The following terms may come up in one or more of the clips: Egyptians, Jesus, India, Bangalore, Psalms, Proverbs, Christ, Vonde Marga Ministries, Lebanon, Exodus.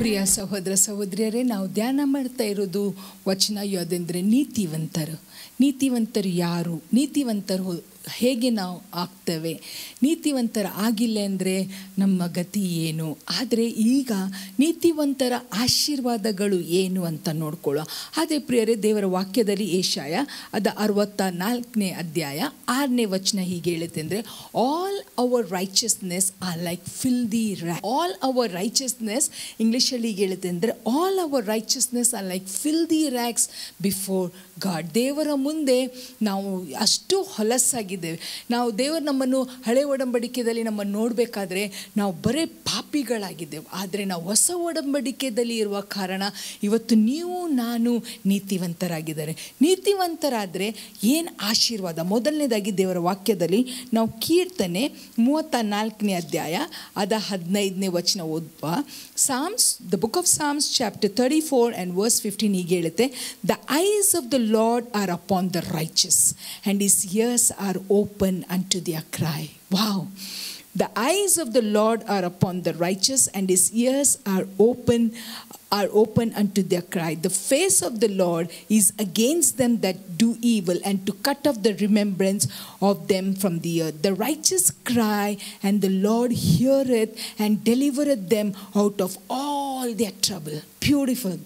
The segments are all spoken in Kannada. ಪ್ರಿಯ ಸಹೋದರ ಸಹೋದರಿಯರೇ, ನಾವು ಧ್ಯಾನ ಮಾಡ್ತಾ ಇರೋದು ವಚನ ಯಾವುದೆಂದರೆ ನೀತಿವಂತರು. ನೀತಿವಂತರು ಯಾರು, ನೀತಿವಂತರು ಹೇಗೆ ನಾವು ಆಗ್ತೇವೆ, ನೀತಿವಂತರ ಆಗಿಲ್ಲ ಅಂದರೆ ನಮ್ಮ ಗತಿ ಏನು, ಆದರೆ ಈಗ ನೀತಿವಂತರ ಆಶೀರ್ವಾದಗಳು ಏನು ಅಂತ ನೋಡ್ಕೊಳ್ಳೋ. ಆದರೆ ಪ್ರಿಯರೇ, ದೇವರ ವಾಕ್ಯದಲ್ಲಿ ಏಷಾಯ 64ನೇ ಅಧ್ಯಾಯ 6ನೇ ವಚನ ಹೀಗೆ ಹೇಳುತ್ತೆ ಅಂದರೆ, all our righteousness are like filthy rash. All our righteousness ಇಂಗ್ಲೀಷಲ್ಲಿ ಹೀಗೆ ಹೇಳುತ್ತೆ ಅಂದರೆ, all our righteousness are like filthy rags before God. ದೇವರ ಮುಂದೆ ನಾವು ಅಷ್ಟು ಹೊಲಸಾಗಿದ್ದೇವೆ. ನಾವು ದೇವರು ನಮ್ಮನ್ನು ಹಳೆ ಒಡಂಬಡಿಕೆಯಲ್ಲಿ ನಮ್ಮನ್ನು ನೋಡಬೇಕಾದ್ರೆ ನಾವು ಬರೀ ಪಾಪಿಗಳಾಗಿದ್ದೆವು. ಆದರೆ ನಾವು ಹೊಸ ಒಡಂಬಡಿಕೆಯಲ್ಲಿ ಇರುವ ಕಾರಣ ಇವತ್ತು ನೀವು ನಾನು ನೀತಿವಂತರಾಗಿದ್ದಾರೆ. ನೀತಿವಂತರಾದರೆ ಏನು ಆಶೀರ್ವಾದ? ಮೊದಲನೇದಾಗಿ ದೇವರ ವಾಕ್ಯದಲ್ಲಿ ನಾವು ಕೀರ್ತನೆ 34ನೇ ಅಧ್ಯಾಯ 15ನೇ ವಚನ ಓದುವ. Psalms, the book of Psalms chapter 34 and verse 15 ಹೀಗೆ ಹೇಳುತ್ತೆ, the eyes of the Lord are upon the righteous, and his ears are open unto their cry. Wow! The eyes of the Lord are upon the righteous, and his ears are open unto their cry. The face of the Lord is against them that do evil, and to cut off the remembrance of them from the earth. The righteous cry, and the Lord heareth and delivereth them out of all their trouble. Beautiful.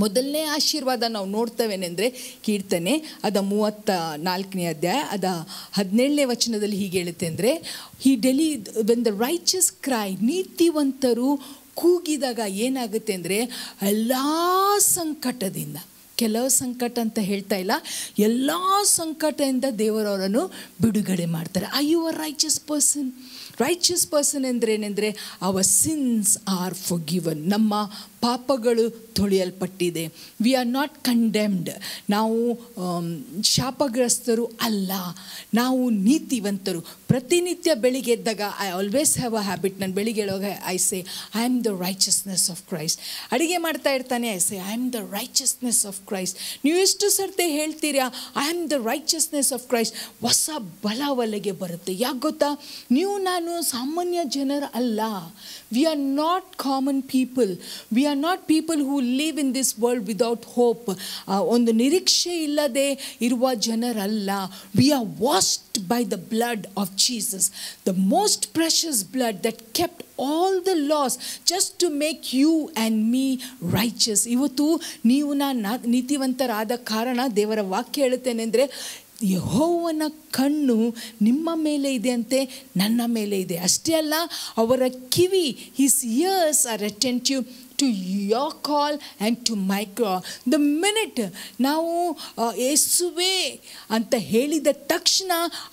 ಮೊದಲನೇ ಆಶೀರ್ವಾದ ನಾವು ನೋಡ್ತೇವೇನೆಂದರೆ ಕೀರ್ತನೆ 34ನೇ ಅಧ್ಯಾಯ 17ನೇ ವಚನದಲ್ಲಿ ಹೀಗೆ ಹೇಳುತ್ತೆ ಅಂದರೆ, ವೆನ್ ದ ರೈಚಸ್ ಕ್ರೈ, ನೀತಿವಂತರು ಕೂಗಿದಾಗ ಏನಾಗುತ್ತೆ ಅಂದರೆ, ಎಲ್ಲ ಸಂಕಟದಿಂದ, ಕೆಲವು ಸಂಕಟ ಅಂತ ಹೇಳ್ತಾ ಇಲ್ಲ, ಎಲ್ಲ ಸಂಕಟದಿಂದ ದೇವರವರನ್ನು ಬಿಡುಗಡೆ ಮಾಡ್ತಾರೆ. I you a righteous person. Righteous person ಎಂದ್ರೇನೆಂದರೆ, our sins are forgiven. ನಮ್ಮ ಪಾಪಗಳು ತೊಳೆಯಲ್ಪಟ್ಟಿದೆ. We are not condemned. ನಾವು ಶಾಪಗ್ರಸ್ತರು ಅಲ್ಲ, ನಾವು ನೀತಿವಂತರು. ಪ್ರತಿನಿತ್ಯ ಬೆಳಿಗ್ಗೆ ಎದ್ದಾಗ I always have a habit, ನಾನು ಬೆಳಿಗ್ಗೆ ಹೇಳುವಾಗ I say I am the righteousness of Christ. ಅಡುಗೆ ಮಾಡ್ತಾ ಇರ್ತಾನೆ, I say I am the righteousness of Christ. ನೀವು ಎಷ್ಟು ಸರ್ತೆ ಹೇಳ್ತೀರಾ, I am the righteousness of Christ. ಹೊಸ ಬಲ ಒಲೆಗೆ ಬರುತ್ತೆ. ಯಾಕೆ ಗೊತ್ತಾ, ನೀವು ನಾನು ಸಾಮಾನ್ಯ ಜನರು ಅಲ್ಲ. We are not common people. We are not people who live in this world without hope. ಒಂದು ನಿರೀಕ್ಷೆ ಇಲ್ಲದೆ ಇರುವ ಜನರಲ್ಲ. We are washed by the blood of Jesus, the most precious blood that kept all the laws just to make you and me righteous. ಇವತ್ತು ನೀವು ನಾನು ನೀತಿವಂತರಾದ ಕಾರಣ ದೇವರ ವಾಕ್ಯ ಹೇಳುತ್ತೇನೆಂದರೆ, ಯೆಹೋವನ ಕಣ್ಣು ನಿಮ್ಮ ಮೇಲೆ ಇದೆಯಂತೆ ನನ್ನ ಮೇಲೆ ಇದೆ. ಅಷ್ಟೇ ಅಲ್ಲ, ಅವರ ಕಿವಿ, his ears are attentive to your call and to my call. The minute ನಾವು ಯೇಸುವೆ ಅಂತ ಹೇಳಿದ ತಕ್ಷಣ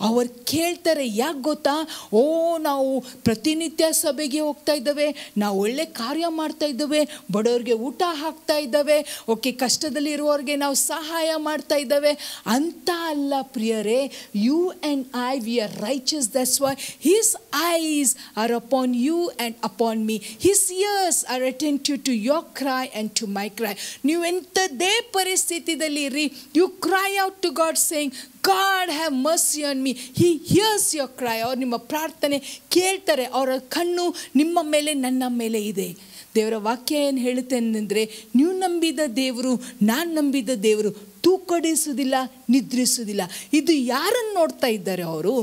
ಅವರು ಕೇಳ್ತಾರೆ. ಯಾಕೆ ಗೊತ್ತಾ, ಓ ನಾವು ಪ್ರತಿನಿತ್ಯ ಸಭೆಗೆ ಹೋಗ್ತಾ ಇದ್ದೇವೆ, ನಾವು ಒಳ್ಳೆ ಕಾರ್ಯ ಮಾಡ್ತಾ ಇದ್ದೇವೆ, ಬಡವ್ರಿಗೆ ಊಟ ಹಾಕ್ತಾ ಇದ್ದೇವೆ, ಓಕೆ ಕಷ್ಟದಲ್ಲಿ ಇರುವವ್ರಿಗೆ ನಾವು ಸಹಾಯ ಮಾಡ್ತಾ ಇದ್ದೇವೆ ಅಂತ ಅಲ್ಲ ಪ್ರಿಯರೇ. You and I, we are righteous. That's why his eyes are upon you and upon me, his ears are attentive to your cry and to my cry. ನೀವು ಎಂಥದೇ ಪರಿಸ್ಥಿತಿಯಲ್ಲಿ ಇರಿ, you cry out to God saying, God have mercy on me. He hears your cry. ಅವ್ರು ನಿಮ್ಮ ಪ್ರಾರ್ಥನೆ ಕೇಳ್ತಾರೆ. ಅವರ ಕಣ್ಣು ನಿಮ್ಮ ಮೇಲೆ ನನ್ನ ಮೇಲೆ ಇದೆ. ದೇವರ ವಾಕ್ಯ ಏನು ಹೇಳುತ್ತೇನೆಂದರೆ, ನೀವು ನಂಬಿದ ದೇವರು, ನಾನು ನಂಬಿದ ದೇವರು ತೂಕಡಿಸುವುದಿಲ್ಲ, ನಿದ್ರಿಸುವುದಿಲ್ಲ. ಇದು ಯಾರನ್ನು ನೋಡ್ತಾ ಇದ್ದಾರೆ? ಅವರು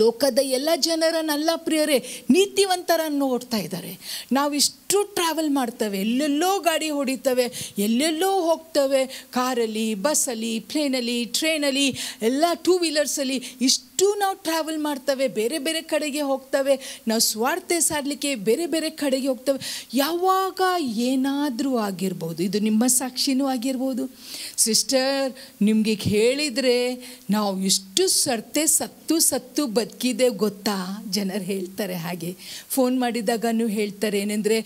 ಲೋಕದ ಎಲ್ಲ ಜನರನ್ನೆಲ್ಲ ಪ್ರಿಯರೇ, ನೀತಿವಂತರನ್ನು ನೋಡ್ತಾ ಇದ್ದಾರೆ. ನಾವಿಷ್ಟು ಟ್ರಾವೆಲ್ ಮಾಡ್ತೇವೆ, ಎಲ್ಲೆಲ್ಲೋ ಗಾಡಿ ಹೊಡಿತವೆ, ಎಲ್ಲೆಲ್ಲೋ ಹೋಗ್ತೇವೆ, ಕಾರಲ್ಲಿ, ಬಸ್ಸಲ್ಲಿ, ಪ್ಲೇನಲ್ಲಿ, ಟ್ರೈನಲ್ಲಿ, ಎಲ್ಲ ಟೂ ವೀಲರ್ಸಲ್ಲಿ, ಇಷ್ಟು ನಾವು ಟ್ರಾವೆಲ್ ಮಾಡ್ತೇವೆ. ಬೇರೆ ಬೇರೆ ಕಡೆಗೆ ಹೋಗ್ತೇವೆ, ನಾವು ಸ್ವಾರ್ಥ ಸಾರಲಿಕ್ಕೆ ಬೇರೆ ಬೇರೆ ಕಡೆಗೆ ಹೋಗ್ತೇವೆ. ಯಾವಾಗ ಏನಾದರೂ ಆಗಿರ್ಬೋದು. ಇದು ನಿಮ್ಮ ಸಾಕ್ಷಿನೂ ಆಗಿರ್ಬೋದು. ಸಿಸ್ಟರ್, ನಿಮಗೆ ಹೇಳಿದರೆ ನಾವು ಇಷ್ಟು ಸರ್ತೆ ಸತ್ತು ಬದುಕಿದೆ ಗೊತ್ತಾ, ಜನರು ಹೇಳ್ತಾರೆ. ಹಾಗೆ ಫೋನ್ ಮಾಡಿದಾಗೂ ಹೇಳ್ತಾರೆ ಏನೆಂದರೆ,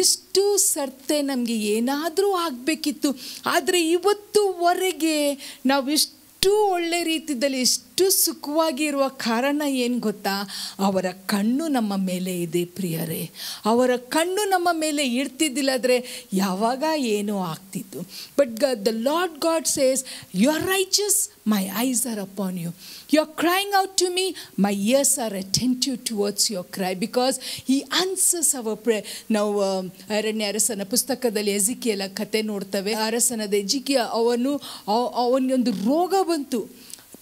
ಇಷ್ಟು ಸರ್ತೆ ನಮಗೆ ಏನಾದರೂ ಆಗಬೇಕಿತ್ತು, ಆದರೆ ಇವತ್ತುವರೆಗೆ ನಾವಿಷ್ಟು ಒಳ್ಳೆ ರೀತಿಯಲ್ಲಿ, ಇಷ್ಟು ಎಷ್ಟು ಸುಖವಾಗಿರುವ ಕಾರಣ ಏನು ಗೊತ್ತಾ? ಅವರ ಕಣ್ಣು ನಮ್ಮ ಮೇಲೆ ಇದೆ ಪ್ರಿಯರೇ. ಅವರ ಕಣ್ಣು ನಮ್ಮ ಮೇಲೆ ಇರ್ತಿದ್ದಿಲ್ಲದ್ರೆ ಯಾವಾಗ ಏನೋ ಆಗ್ತಿತ್ತು. But the Lord God says, you are righteous, my eyes are upon you. You are crying out to me, my ears are attentive towards your cry, because he answers our prayer. Now ಅರಣ್ಯ ಅರಸನ ಪುಸ್ತಕದಲ್ಲಿ ಎಜಿಕಿಯಲ ಕತೆ ನೋಡ್ತೇವೆ. ಅರಸನಾದ ಎಜಿಕಿಯ ಅವನೊಂದು ರೋಗ ಬಂತು.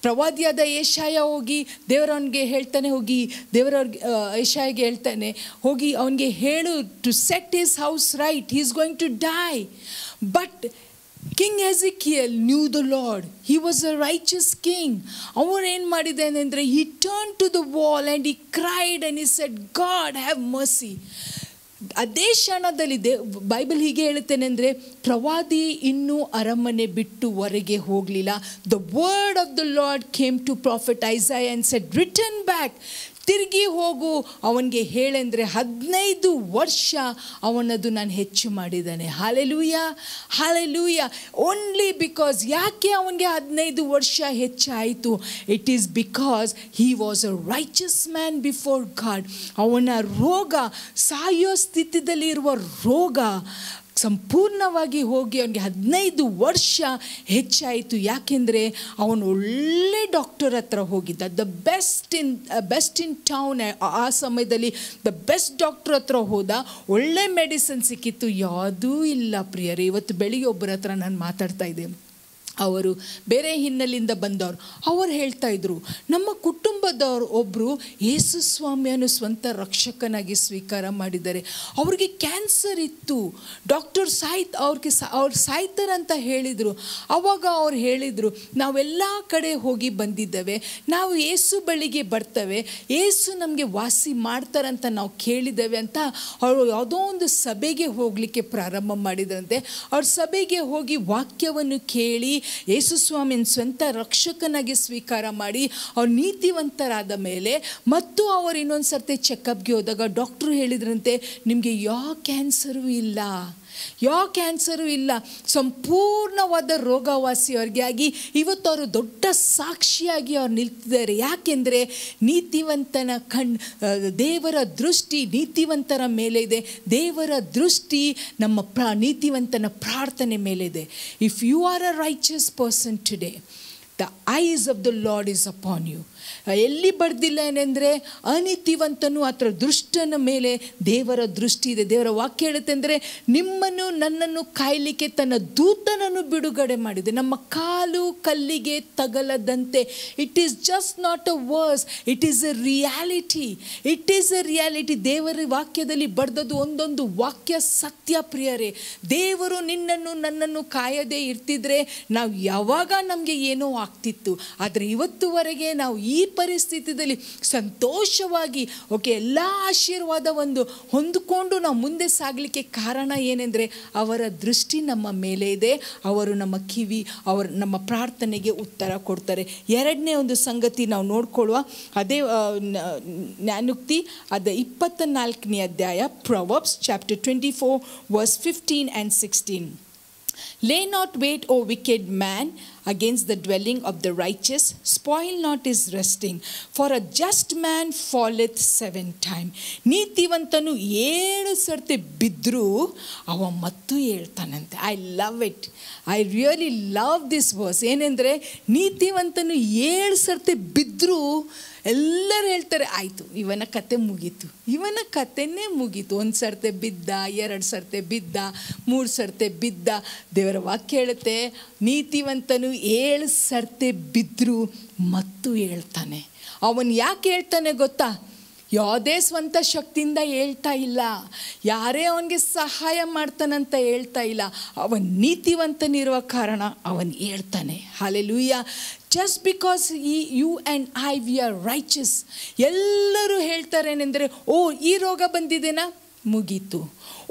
ಪ್ರವಾದಿಯಾದ ಏಷಾಯ ಹೋಗಿ ದೇವರವನಿಗೆ ಹೇಳ್ತಾನೆ, ಹೋಗಿ ದೇವರವ್ರಿಗೆ ಏಷಾಯಿಗೆ ಹೇಳ್ತಾನೆ, ಹೋಗಿ ಅವನಿಗೆ ಹೇಳು, to set his house right, he is going to die. But king Hezekiah knew the Lord, he was a righteous king. ಅವನೇನು ಮಾಡಿದ್ದಾನೆ ಅಂದರೆ, he turn to the wall and he cried and he said, God have mercy. ಅದೇ ಕ್ಷಣದಲ್ಲಿ ಬೈಬಲ್ ಹೀಗೆ ಹೇಳುತ್ತೇನೆ ಅಂದರೆ, ಪ್ರವಾದಿ ಇನ್ನೂ ಅರಮನೆ ಬಿಟ್ಟು ಹೊರಗೆ ಹೋಗಲಿಲ್ಲ. The word of the Lord came to prophet Isaiah and said, return back, ತಿರುಗಿ ಹೋಗು, ಅವನಿಗೆ ಹೇಳೆಂದರೆ 15 ವರ್ಷ ಅವನದು ನಾನು ಹೆಚ್ಚು ಮಾಡಿದ್ದಾನೆ. Hallelujah, hallelujah. ಓನ್ಲಿ ಬಿಕಾಸ್, ಯಾಕೆ ಅವನಿಗೆ 15 ವರ್ಷ ಹೆಚ್ಚಾಯಿತು? It is because he was a righteous man before God. ಅವನ ರೋಗ, ಸಾಯೋ ಸ್ಥಿತಿಯಲ್ಲಿ ಇರುವ ರೋಗ ಸಂಪೂರ್ಣವಾಗಿ ಹೋಗಿ ಅವನಿಗೆ 15 ವರ್ಷ ಹೆಚ್ಚಾಯಿತು. ಯಾಕೆಂದರೆ ಅವನು ಒಳ್ಳೆ ಡಾಕ್ಟರ್ ಹತ್ರ ಹೋಗಿದ್ದ. ದ ಬೆಸ್ಟ್ ಇನ್ ಟೌನ್, ಆ ಸಮಯದಲ್ಲಿ ದ ಬೆಸ್ಟ್ ಡಾಕ್ಟರ್ ಹತ್ರ ಹೋದ, ಒಳ್ಳೆ ಮೆಡಿಸಿನ್ ಸಿಕ್ಕಿತ್ತು. ಯಾವುದೂ ಇಲ್ಲ ಪ್ರಿಯರೇ. ಇವತ್ತು ಬೆಳಿಗ್ಗೆ ಒಬ್ಬರ ಹತ್ರ ನಾನು ಮಾತಾಡ್ತಾ ಇದ್ದೆ. ಅವರು ಬೇರೆ ಹಿನ್ನೆಲೆಯಿಂದ ಬಂದವರು. ಅವರು ಹೇಳ್ತಾಯಿದ್ರು, ನಮ್ಮ ಕುಟುಂಬದವರು ಒಬ್ಬರು ಯೇಸು ಸ್ವಾಮಿಯನ್ನು ಸ್ವಂತ ರಕ್ಷಕನಾಗಿ ಸ್ವೀಕಾರ ಮಾಡಿದ್ದಾರೆ. ಅವ್ರಿಗೆ ಕ್ಯಾನ್ಸರ್ ಇತ್ತು. ಡಾಕ್ಟರ್ ಅವ್ರು ಸಾಯ್ತಾರಂತ ಹೇಳಿದರು. ಆವಾಗ ಅವ್ರು ಹೇಳಿದರು, ನಾವೆಲ್ಲ ಕಡೆ ಹೋಗಿ ಬಂದಿದ್ದೇವೆ, ನಾವು ಯೇಸು ಬಳಿಗೆ ಬರ್ತೇವೆ, ಯೇಸು ನಮಗೆ ವಾಸಿ ಮಾಡ್ತಾರಂತ ನಾವು ಕೇಳಿದ್ದೇವೆ ಅಂತ. ಅವರು ಯಾವುದೋ ಒಂದು ಸಭೆಗೆ ಹೋಗಲಿಕ್ಕೆ ಪ್ರಾರಂಭ ಮಾಡಿದ್ರಂತೆ. ಅವ್ರ ಸಭೆಗೆ ಹೋಗಿ ವಾಕ್ಯವನ್ನು ಕೇಳಿ ಯೇಸು ಸ್ವಾಮಿನ ಸ್ವಂತ ರಕ್ಷಕನಾಗಿ ಸ್ವೀಕಾರ ಮಾಡಿ ಅವ್ರು ನೀತಿವಂತರಾದ ಮೇಲೆ ಮತ್ತು ಅವರು ಇನ್ನೊಂದು ಸರ್ತಿ ಚೆಕಪ್ಗೆ ಹೋದಾಗ ಡಾಕ್ಟ್ರು ಹೇಳಿದ್ರಂತೆ, ನಿಮಗೆ ಯಾವ ಕ್ಯಾನ್ಸರೂ ಇಲ್ಲ, ಯಾವ ಕ್ಯಾನ್ಸರೂ ಇಲ್ಲ, ಸಂಪೂರ್ಣವಾದ ರೋಗವಾಸಿಯವರಿಗೆ ಆಗಿ ಇವತ್ತು ಅವರು ದೊಡ್ಡ ಸಾಕ್ಷಿಯಾಗಿ ಅವ್ರು ನಿಲ್ತಿದ್ದಾರೆ. ಯಾಕೆಂದರೆ ನೀತಿವಂತನ ದೇವರ ದೃಷ್ಟಿ ನೀತಿವಂತರ ಮೇಲೆ ಇದೆ. ದೇವರ ದೃಷ್ಟಿ ನಮ್ಮ ನೀತಿವಂತನ ಪ್ರಾರ್ಥನೆ ಮೇಲೆ ಇದೆ. If you are a righteous person today, the eyes of the Lord is upon you. ಎಲ್ಲಿ ಬರ್ದಿಲ್ಲ ಏನೆಂದರೆ, ಅನೀತಿವಂತನು ಅಥವಾ ದುಷ್ಟನ ಮೇಲೆ ದೇವರ ದೃಷ್ಟಿ ಇದೆ. ದೇವರ ವಾಕ್ಯ ಹೇಳುತ್ತೆ ಅಂದರೆ, ನಿಮ್ಮನ್ನು ನನ್ನನ್ನು ಕಾಯಲಿಕ್ಕೆ ತನ್ನ ದೂತನನ್ನು ಬಿಡುಗಡೆ ಮಾಡಿದೆ, ನಮ್ಮ ಕಾಲು ಕಲ್ಲಿಗೆ ತಗಲದಂತೆ. It is just not a verse, it is a reality, it is a reality. ದೇವರ ವಾಕ್ಯದಲ್ಲಿ ಬರೆದದ್ದು ಒಂದೊಂದು ವಾಕ್ಯ ಸತ್ಯ ಪ್ರಿಯರೇ. ದೇವರು ನಿನ್ನನ್ನು ನನ್ನನ್ನು ಕಾಯದೇ ಇರ್ತಿದ್ರೆ ನಾವು ಯಾವಾಗ ನಮಗೆ ಏನೋ ಆಗ್ತಿತ್ತು. ಆದರೆ ಇವತ್ತುವರೆಗೆ ನಾವು ಈ ಪರಿಸ್ಥಿತಿಯಲ್ಲಿ ಸಂತೋಷವಾಗಿ, ಓಕೆ, ಎಲ್ಲ ಆಶೀರ್ವಾದವನ್ನು ಹೊಂದಿಕೊಂಡು ನಾವು ಮುಂದೆ ಸಾಗಲಿಕ್ಕೆ ಕಾರಣ ಏನೆಂದರೆ, ಅವರ ದೃಷ್ಟಿ ನಮ್ಮ ಮೇಲೆ ಇದೆ. ಅವರು ನಮ್ಮ ಕಿವಿ, ಅವರು ನಮ್ಮ ಪ್ರಾರ್ಥನೆಗೆ ಉತ್ತರ ಕೊಡ್ತಾರೆ. ಎರಡನೇ ಒಂದು ಸಂಗತಿ ನಾವು ನೋಡ್ಕೊಳ್ಳುವ, ಅದೇ ಜ್ಞಾನೋಕ್ತಿ, ಅದು 24ನೇ ಅಧ್ಯಾಯ, Proverbs chapter 24 verse 15 and 16. Lay not wait, O wicked man, against the dwelling of the righteous. Spoil not his resting, for a just man falleth 7 times. ನೀತಿವಂತನು 7 ಸರ್ತಿ ಬಿದ್ದರೂ ಅವ ಮತ್ತು ಹೇಳ್ತಾನಂತೆ. I love it, I really love this verse. ಏನೆಂದರೆ, ನೀತಿವಂತನು 7 ಸರ್ತಿ ಬಿದ್ದರೂ ಎಲ್ಲರೂ ಹೇಳ್ತಾರೆ, ಆಯಿತು, ಇವನ ಕತೆ ಮುಗೀತು, ಇವನ ಕತೆನೇ ಮುಗೀತು. 1 ಸರ್ತೆ ಬಿದ್ದ, 2 ಸರ್ತೆ ಬಿದ್ದ, 3 ಸರ್ತೆ ಬಿದ್ದ. ದೇವರ ವಾಕ್ಯ ಹೇಳುತ್ತೆ, ನೀತಿವಂತನು 7 ಸರ್ತೆ ಬಿದ್ದರೂ ಮತ್ತು ಹೇಳ್ತಾನೆ. ಅವನು ಯಾಕೆ ಹೇಳ್ತಾನೆ ಗೊತ್ತಾ? ಯಾವುದೇ ಸ್ವಂತ ಶಕ್ತಿಯಿಂದ ಹೇಳ್ತಾ ಇಲ್ಲ, ಯಾರೇ ಅವನಿಗೆ ಸಹಾಯ ಮಾಡ್ತಾನಂತ ಹೇಳ್ತಾ ಇಲ್ಲ. ಅವನ ನೀತಿವಂತನಿರುವ ಕಾರಣ ಅವನು ಹೇಳ್ತಾನೆ. Hallelujah. Just because you and I, we are righteous. ಎಲ್ಲರೂ ಹೇಳ್ತಾರೇನೆಂದರೆ, ಓ ಈ ರೋಗ ಬಂದಿದೆನಾ, ಮುಗೀತು.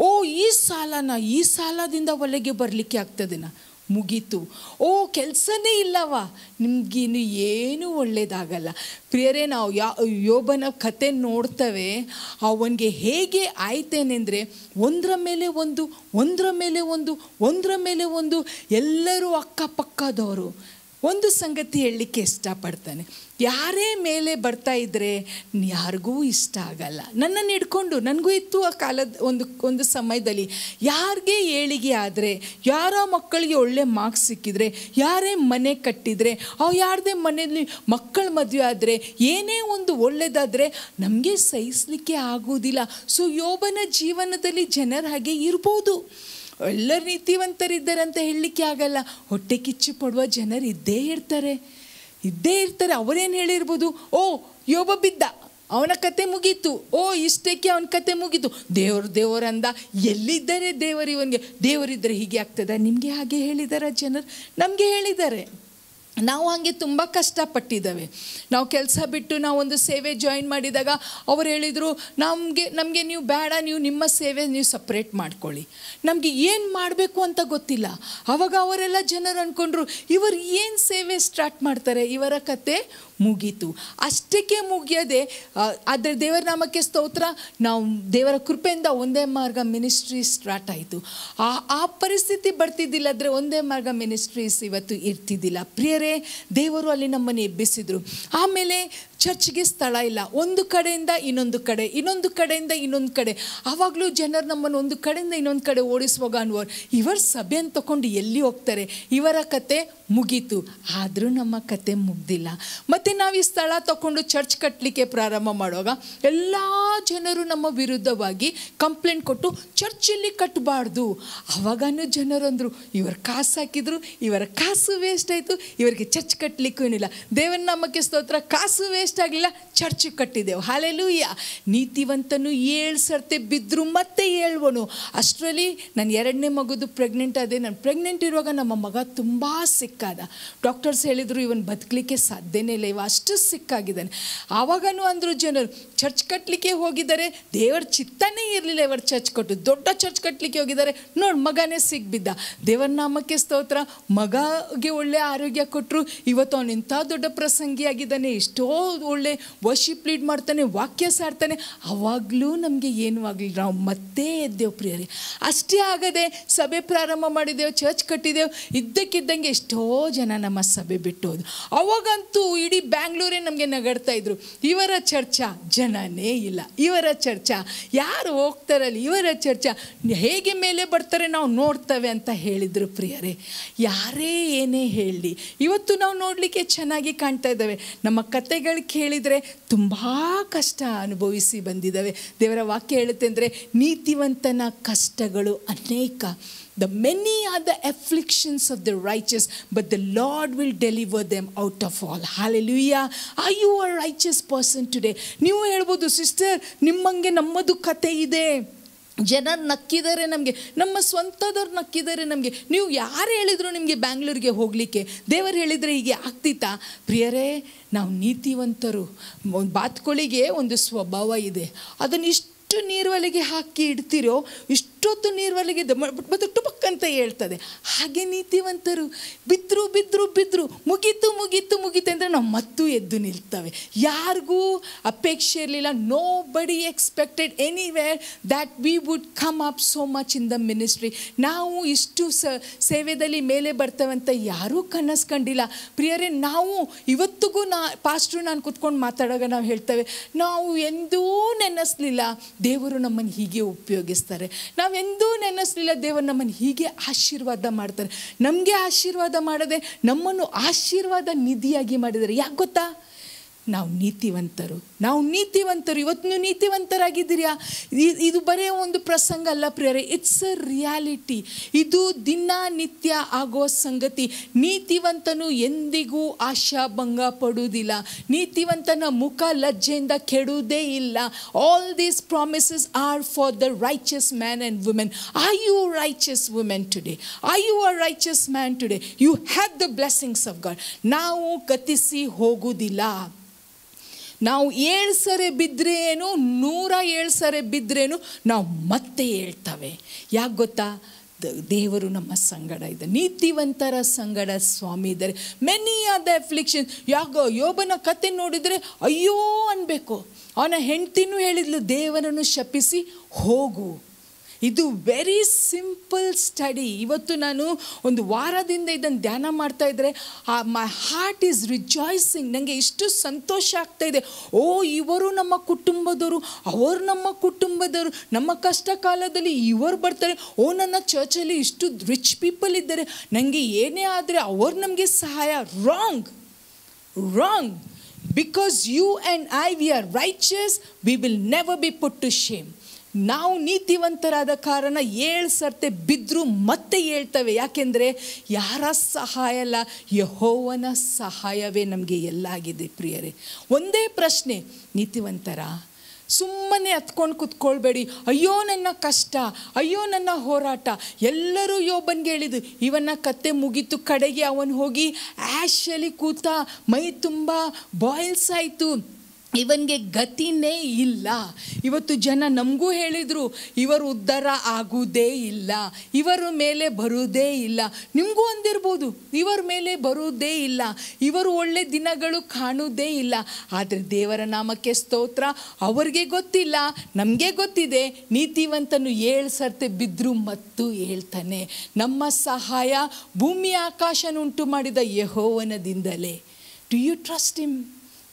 ಓ ಈ ಸಾಲದಿಂದ ಒಳಗೆ ಬರಲಿಕ್ಕೆ ಆಗ್ತದೇನಾ, ಮುಗೀತು. ಓ ಕೆಲಸನೇ ಇಲ್ಲವ, ನಿಮಗಿನ್ನು ಏನೂ ಒಳ್ಳೆಯದಾಗಲ್ಲ. ಪ್ರಿಯರೇ, ನಾವು ಯೋಬನ ಕತೆ ನೋಡ್ತೇವೆ. ಅವನಿಗೆ ಹೇಗೆ ಆಯ್ತೇನೆಂದರೆ, ಒಂದರ ಮೇಲೆ ಒಂದು ಎಲ್ಲರೂ ಅಕ್ಕಪಕ್ಕದವರು ಒಂದು ಸಂಗತಿ ಹೇಳಲಿಕ್ಕೆ ಇಷ್ಟಪಡ್ತಾನೆ, ಯಾರೇ ಮೇಲೆ ಬರ್ತಾ ಇದ್ದರೆ ಯಾರಿಗೂ ಇಷ್ಟ ಆಗಲ್ಲ. ನನ್ನನ್ನು ಹಿಡ್ಕೊಂಡು ನನಗೂ ಇತ್ತು ಆ ಕಾಲದ ಒಂದು ಸಮಯದಲ್ಲಿ, ಯಾರಿಗೆ ಏಳಿಗೆ ಆದರೆ, ಯಾರೋ ಮಕ್ಕಳಿಗೆ ಒಳ್ಳೆ ಮಾರ್ಕ್ಸ್ ಸಿಕ್ಕಿದರೆ, ಯಾರೇ ಮನೆ ಕಟ್ಟಿದರೆ, ಯಾರದೇ ಮನೆಯಲ್ಲಿ ಮಕ್ಕಳ ಮದುವೆ ಆದರೆ, ಏನೇ ಒಂದು ಒಳ್ಳೆಯದಾದರೆ ನಮಗೆ ಸಹಿಸಲಿಕ್ಕೆ ಆಗೋದಿಲ್ಲ. ಸೊ ಯೋಬನ ಜೀವನದಲ್ಲಿ ಜನರು ಹಾಗೆ ಇರ್ಬೋದು, ಎಲ್ಲರ ನೀತಿವಂತರಿದ್ದಾರೆ ಅಂತ ಹೇಳಲಿಕ್ಕೆ ಆಗಲ್ಲ. ಹೊಟ್ಟೆ ಕಿಚ್ಚು ಪಡುವ ಜನರು ಇದ್ದೇ ಇರ್ತಾರೆ. ಅವರೇನು ಹೇಳಿರ್ಬೋದು, ಓ ಯೋಬ ಬಿದ್ದ, ಅವನ ಕತೆ ಮುಗೀತು, ಓ ಇಷ್ಟಕ್ಕೆ ಅವನ ಕತೆ ಮುಗೀತು, ದೇವರಂದ, ಎಲ್ಲಿದ್ದಾರೆ ದೇವರು, ಇವನಿಗೆ ದೇವರಿದ್ದರೆ ಹೀಗೆ ಆಗ್ತದ. ನಿಮಗೆ ಹಾಗೆ ಹೇಳಿದಾರ ಜನರು, ನಮಗೆ ಹೇಳಿದ್ದಾರೆ. ನಾವು ಹಾಗೆ ತುಂಬ ಕಷ್ಟಪಟ್ಟಿದ್ದಾವೆ. ನಾವು ಕೆಲಸ ಬಿಟ್ಟು ನಾವೊಂದು ಸೇವೆ ಜಾಯಿನ್ ಮಾಡಿದಾಗ ಅವ್ರು ಹೇಳಿದರು, ನಮಗೆ ನೀವು ಬೇಡ, ನಿಮ್ಮ ಸೇವೆ ನೀವು ಸಪ್ರೇಟ್ ಮಾಡ್ಕೊಳ್ಳಿ, ನಮಗೆ ಏನು ಮಾಡಬೇಕು ಅಂತ ಗೊತ್ತಿಲ್ಲ. ಆವಾಗ ಅವರೆಲ್ಲ ಜನರು ಅಂದ್ಕೊಂಡ್ರು, ಇವರು ಏನು ಸೇವೆ ಸ್ಟಾರ್ಟ್ ಮಾಡ್ತಾರೆ, ಇವರ ಕತೆ ಮುಗೀತು. ಅಷ್ಟಕ್ಕೆ ಮುಗಿಯದೆ ಆದರೆ ದೇವರ ನಾಮಕ್ಕೆ ಸ್ತೋತ್ರ, ನಾವು ದೇವರ ಕೃಪೆಯಿಂದ ಒಂದೇ ಮಾರ್ಗ ಮಿನಿಸ್ಟ್ರಿ ಸ್ಟಾರ್ಟ್ ಆಯಿತು. ಆ ಪರಿಸ್ಥಿತಿ ಬರ್ತಿದ್ದಿಲ್ಲ ಅಂದರೆ ಒಂದೇ ಮಾರ್ಗ ಮಿನಿಸ್ಟ್ರೀಸ್ ಇವತ್ತು ಇರ್ತಿದ್ದಿಲ್ಲ. ಪ್ರಿಯರೇ, ದೇವರು ಅಲ್ಲಿ ನಮ್ಮನ್ನು ಎಬ್ಬಿಸಿದರು. ಆಮೇಲೆ ಚರ್ಚ್ಗೆ ಸ್ಥಳ ಇಲ್ಲ, ಒಂದು ಕಡೆಯಿಂದ ಇನ್ನೊಂದು ಕಡೆ, ಇನ್ನೊಂದು ಕಡೆಯಿಂದ ಇನ್ನೊಂದು ಕಡೆ. ಆವಾಗಲೂ ಜನರು ನಮ್ಮನ್ನು ಒಂದು ಕಡೆಯಿಂದ ಇನ್ನೊಂದು ಕಡೆ ಓಡಿಸುವಾಗ ಅನ್ನುವರು, ಇವರು ಸಭೆಯನ್ನು ತಗೊಂಡು ಎಲ್ಲಿ ಹೋಗ್ತಾರೆ, ಇವರ ಕತೆ ಮುಗೀತು. ಆದರೂ ನಮ್ಮ ಕತೆ ಮುಗ್ದಿಲ್ಲ. ಮತ್ತು ನಾವು ಈ ಸ್ಥಳ ತಗೊಂಡು ಚರ್ಚ್ ಕಟ್ಟಲಿಕ್ಕೆ ಪ್ರಾರಂಭ ಮಾಡುವಾಗ ಎಲ್ಲ ಜನರು ನಮ್ಮ ವಿರುದ್ಧವಾಗಿ ಕಂಪ್ಲೇಂಟ್ ಕೊಟ್ಟು, ಚರ್ಚಲ್ಲಿ ಕಟ್ಟಬಾರ್ದು. ಆವಾಗೂ ಜನರು ಅಂದರು, ಇವರು ಕಾಸು ಹಾಕಿದ್ರು, ಇವರ ಕಾಸು ವೇಸ್ಟ್ ಆಯಿತು, ಇವರಿಗೆ ಚರ್ಚ್ ಕಟ್ಟಲಿಕ್ಕೂ ಏನಿಲ್ಲ. ದೇವರ ನಾಮಕ್ಕೆ ಸ್ತೋತ್ರ, ಕಾಸು ವೇಸ್ಟ್ ಆಗಲಿಲ್ಲ, ಚರ್ಚ್ ಕಟ್ಟಿದೆವು. ಹಲ್ಲೆಲೂಯ. ನೀತಿವಂತನು 7 ಸರ್ತೆ ಬಿದ್ದರು ಮತ್ತೆ ಏಳುವನು. ಅಷ್ಟರಲ್ಲಿ ನಾನು 2ನೇ ಮಗುದು ಪ್ರೆಗ್ನೆಂಟ್ ಆದೆ. ನಾನು ಪ್ರೆಗ್ನೆಂಟ್ ಇರುವಾಗ ನಮ್ಮ ಮಗ ತುಂಬ ಸಿಕ್ಕಾದ. ಡಾಕ್ಟರ್ಸ್ ಹೇಳಿದರು ಇವನು ಬದುಕಲಿಕ್ಕೆ ಸಾಧ್ಯನೇ ಇಲ್ಲ, ಇವ ಅಷ್ಟು ಸಿಕ್ಕಾಗಿದ್ದಾನೆ. ಆವಾಗೂ ಅಂದರು ಜನರು, ಚರ್ಚ್ ಕಟ್ಟಲಿಕ್ಕೆ ಹೋಗಿದ್ದಾರೆ, ದೇವರ ಚಿತ್ತನೇ ಇರಲಿಲ್ಲ ಇವರು ಚರ್ಚ್ ಕಟ್ಟು, ದೊಡ್ಡ ಚರ್ಚ್ ಕಟ್ಟಲಿಕ್ಕೆ ಹೋಗಿದ್ದಾರೆ, ನೋಡಿ ಮಗನೇ ಸಿಗ್ಬಿದ್ದ. ದೇವರ ನಾಮಕ್ಕೆ ಸ್ತೋತ್ರ, ಮಗಗೆ ಒಳ್ಳೆ ಆರೋಗ್ಯ ಕೊಟ್ಟರು. ಇವತ್ತು ಅವನು ಇಂಥ ದೊಡ್ಡ ಪ್ರಸಂಗಿಯಾಗಿದ್ದಾನೆ, ಎಷ್ಟೋ ಒಳ್ಳೆ ವರ್ಷಿಪ್ ಲೀಡ್ ಮಾಡ್ತಾನೆ, ವಾಕ್ಯ ಸಾರ್ತಾನೆ. ಆವಾಗಲೂ ನಮಗೆ ಏನೂ ಆಗಲಿಲ್ಲ, ನಾವು ಮತ್ತೆ ಎದ್ದೇವು. ಪ್ರಿಯರೇ, ಅಷ್ಟೇ ಆಗದೆ ಸಭೆ ಪ್ರಾರಂಭ ಮಾಡಿದೆವು, ಚರ್ಚ್ ಕಟ್ಟಿದೆವು. ಇದ್ದಕ್ಕಿದ್ದಂಗೆ ಎಷ್ಟೋ ಜನ ನಮ್ಮ ಸಭೆ ಬಿಟ್ಟು ಹೋದ್ರು. ಅವಾಗಂತೂ ಇಡೀ ಬ್ಯಾಂಗ್ಳೂರೇ ನಮಗೆ ನಗಾಡ್ತಾ ಇದ್ರು, ಇವರ ಚರ್ಚಾ ಜನನೇ ಇಲ್ಲ, ಇವರ ಚರ್ಚಾ ಯಾರು ಹೋಗ್ತಾರಲ್ಲ, ಇವರ ಚರ್ಚಾ ಹೇಗೆ ಮೇಲೆ ಬರ್ತಾರೆ ನಾವು ನೋಡ್ತೇವೆ ಅಂತ ಹೇಳಿದರು. ಪ್ರಿಯರೇ, ಯಾರೇ ಏನೇ ಹೇಳಿ ಇವತ್ತು ನಾವು ನೋಡಲಿಕ್ಕೆ ಚೆನ್ನಾಗಿ ಕಾಣ್ತಾ ಇದ್ದಾವೆ. ನಮ್ಮ ಕತೆಗಳು ಕೇಳಿದರೆ ತುಂಬ ಕಷ್ಟ ಅನುಭವಿಸಿ ಬಂದಿದ್ದಾವೆ. ದೇವರ ವಾಕ್ಯ ಹೇಳುತ್ತೆ ಅಂದರೆ, ನೀತಿವಂತನ ಕಷ್ಟಗಳು ಅನೇಕ. The many are the afflictions of the righteous, but the Lord will deliver them out of all. Hallelujah. Are you a righteous person today? ನೀವು ಹೇಳ್ಬೋದು, ಸಿಸ್ಟರ್ ನಿಮ್ಮಂಗೆ ನಮ್ಮದು ಕತೆ ಇದೆ, ಜನರು ನಕ್ಕಿದ್ದಾರೆ ನಮಗೆ, ನಮ್ಮ ಸ್ವಂತದವ್ರು ನಕ್ಕಿದ್ದಾರೆ ನಮಗೆ. ನೀವು ಯಾರು ಹೇಳಿದ್ರು ನಿಮಗೆ ಬ್ಯಾಂಗ್ಳೂರಿಗೆ ಹೋಗಲಿಕ್ಕೆ, ದೇವರು ಹೇಳಿದರೆ ಹೀಗೆ ಆಗ್ತಿತ್ತಾ? ಪ್ರಿಯರೇ, ನಾವು ನೀತಿವಂತರು. ಬಾತುಕೋಳಿಗೆ ಒಂದು ಸ್ವಭಾವ ಇದೆ, ಅದನ್ನು ಇಷ್ಟು ನೀರುವಲೆಗೆ ಹಾಕಿ ಇಡ್ತಿರೋ ಇಷ್ಟೊತ್ತು ನೀರುವಲೆಗೆ ಮತ್ತು ಟುಪಕ್ ಅಂತ ಹೇಳ್ತದೆ. ಹಾಗೆ ನೀತಿವಂತರು ಬಿದ್ದರು ಮುಗೀತು ಅಂದರೆ ನಾವು ಮತ್ತೂ ಎದ್ದು ನಿಲ್ತವೆ. ಯಾರಿಗೂ ಅಪೇಕ್ಷೆ ಇರಲಿಲ್ಲ. Nobody expected anywhere that we would come up so much in the ministry. ನಾವು ಇಷ್ಟು ಸೇವೆದಲ್ಲಿ ಮೇಲೆ ಬರ್ತೇವೆ ಅಂತ ಯಾರೂ ಕನಸು ಕಂಡಿಲ್ಲ. ಪ್ರಿಯರೇ, ನಾವು ಇವತ್ತಿಗೂ ಪಾಸ್ಟ್ರು ನಾನು ಕೂತ್ಕೊಂಡು ಮಾತಾಡೋವಾಗ ನಾವು ಹೇಳ್ತೇವೆ, ನಾವು ಎಂದೂ ನೆನೆಸಲಿಲ್ಲ ದೇವರು ನಮ್ಮನ್ನು ಹೀಗೆ ಉಪಯೋಗಿಸ್ತಾರೆ, ನಾವೆಂದೂ ನೆನೆಸಲಿಲ್ಲ ದೇವರು ನಮ್ಮನ್ನು ಹೀಗೆ ಆಶೀರ್ವಾದ ಮಾಡ್ತಾರೆ, ನಮಗೆ ಆಶೀರ್ವಾದ ಮಾಡದೆ ನಮ್ಮನ್ನು ಆಶೀರ್ವಾದ ನಿಧಿಯಾಗಿ ಮಾಡಿದ್ದಾರೆ. ಯಾಕೆ ಗೊತ್ತಾ? ನಾವು ನೀತಿವಂತರು. ಇವತ್ತು ನೀವು ನೀತಿವಂತರಾಗಿದ್ದೀರಾ. ಇದು ಬರೀ ಒಂದು ಪ್ರಸಂಗ ಅಲ್ಲ ಪ್ರಿಯರೇ, ಇಟ್ಸ್ ಅ ರಿಯಾಲಿಟಿ. ಇದು ದಿನನಿತ್ಯ ಆಗೋ ಸಂಗತಿ. ನೀತಿವಂತನು ಎಂದಿಗೂ ಆಶಾಭಂಗ ಪಡುವುದಿಲ್ಲ, ನೀತಿವಂತನ ಮುಖ ಲಜ್ಜೆಯಿಂದ ಕೆಡುವುದೇ ಇಲ್ಲ. All these promises are for the righteous man and women. Are you righteous women today? Are you a righteous man today? You have the blessings of God. ನಾವು ಗತಿಸಿ ಹೋಗುವುದಿಲ್ಲ. ನಾವು 7 ಸರಿ ಬಿದ್ದರೇನು, 107 ಸರಿ ಬಿದ್ದರೇನು, ನಾವು ಮತ್ತೆ ಹೇಳ್ತೇವೆ. ಯಾಕೆ ಗೊತ್ತಾ? ದೇವರು ನಮ್ಮ ಸಂಗಡ ಇದ್ದಾರೆ, ನೀತಿವಂತರ ಸಂಗಡ ಸ್ವಾಮಿ ಇದ್ದಾರೆ. Many are the affliction. ಯಾಕೋ ಯೋಬನ ಕತೆ ನೋಡಿದರೆ ಅಯ್ಯೋ ಅನ್ಬೇಕು. ಅವನ ಹೆಂಡ್ತಿನೂ ಹೇಳಿದ್ಲು, ದೇವರನ್ನು ಶಪಿಸಿ ಹೋಗು, ಇದು ವೆರಿ ಸಿಂಪಲ್ ಸ್ಟಡಿ. ಇವತ್ತು ನಾನು ಒಂದು ವಾರದಿಂದ ಇದನ್ನು ಧ್ಯಾನ ಮಾಡ್ತಾ ಇದ್ದರೆ ಮೈ ಹಾರ್ಟ್ ಈಸ್ ರಿಜಾಯ್ಸಿಂಗ್, ನನಗೆ ಇಷ್ಟು ಸಂತೋಷ ಆಗ್ತಾ ಇದೆ. ಓ, ಇವರು ನಮ್ಮ ಕುಟುಂಬದವರು, ಅವರು ನಮ್ಮ ಕುಟುಂಬದವರು, ನಮ್ಮ ಕಷ್ಟ ಕಾಲದಲ್ಲಿ ಇವರು ಬರ್ತಾರೆ. ಓ, ನನ್ನ ಚರ್ಚಲ್ಲಿ ಇಷ್ಟು ರಿಚ್ ಪೀಪಲ್ ಇದ್ದಾರೆ, ನನಗೆ ಏನೇ ಆದರೆ ಅವರು ನಮಗೆ ಸಹಾಯ. Wrong wrong because you and I, we are righteous, we will never be put to shame. ನಾವು ನೀತಿವಂತರಾದ ಕಾರಣ 7 ಸರ್ತೆ ಬಿದ್ದರೂ ಮತ್ತೆ ಹೇಳ್ತವೆ. ಯಾಕೆಂದರೆ ಯಾರ ಸಹಾಯ ಅಲ್ಲ, ಯೆಹೋವನ ಸಹಾಯವೇ ನಮಗೆ ಎಲ್ಲಾಗಿದೆ. ಪ್ರಿಯರೇ, ಒಂದೇ ಪ್ರಶ್ನೆ, ನೀತಿವಂತರ? ಸುಮ್ಮನೆ ಹತ್ಕೊಂಡು ಕೂತ್ಕೊಳ್ಬೇಡಿ, ಅಯ್ಯೋ ನನ್ನ ಕಷ್ಟ, ಅಯ್ಯೋ ನನ್ನ ಹೋರಾಟ. ಎಲ್ಲರೂ ಯೋಬನ್ಗೆ ಹೇಳಿದ್ದು, ಇವನ ಕತೆ ಮುಗೀತು. ಕಡೆಗೆ ಅವನು ಹೋಗಿ ಆ್ಯಶಲ್ಲಿ ಕೂತ, ಮೈ ತುಂಬ ಬಾಯ್ಲ್ಸ್ ಆಯಿತು, ಇವನಿಗೆ ಗತಿನೇ ಇಲ್ಲ. ಇವತ್ತು ಜನ ನಮಗೂ ಹೇಳಿದರು, ಇವರು ಉದ್ಧಾರ ಆಗುವುದೇ ಇಲ್ಲ, ಇವರ ಮೇಲೆ ಬರುವುದೇ ಇಲ್ಲ. ನಿಮಗೂ ಅಂದಿರ್ಬೋದು, ಇವರ ಮೇಲೆ ಬರುವುದೇ ಇಲ್ಲ, ಇವರು ಒಳ್ಳೆ ದಿನಗಳು ಕಾಣುವುದೇ ಇಲ್ಲ. ಆದರೆ ದೇವರ ನಾಮಕ್ಕೆ ಸ್ತೋತ್ರ, ಅವ್ರಿಗೆ ಗೊತ್ತಿಲ್ಲ, ನಮಗೆ ಗೊತ್ತಿದೆ. ನೀತಿವಂತನು 7 ಸರ್ತೆ ಬಿದ್ದರೂ ಮತ್ತು ಹೇಳ್ತಾನೆ. ನಮ್ಮ ಸಹಾಯ ಭೂಮಿ ಆಕಾಶನುಂಟು ಮಾಡಿದ ಯೆಹೋವನದಿಂದಲೇ. Do you trust him?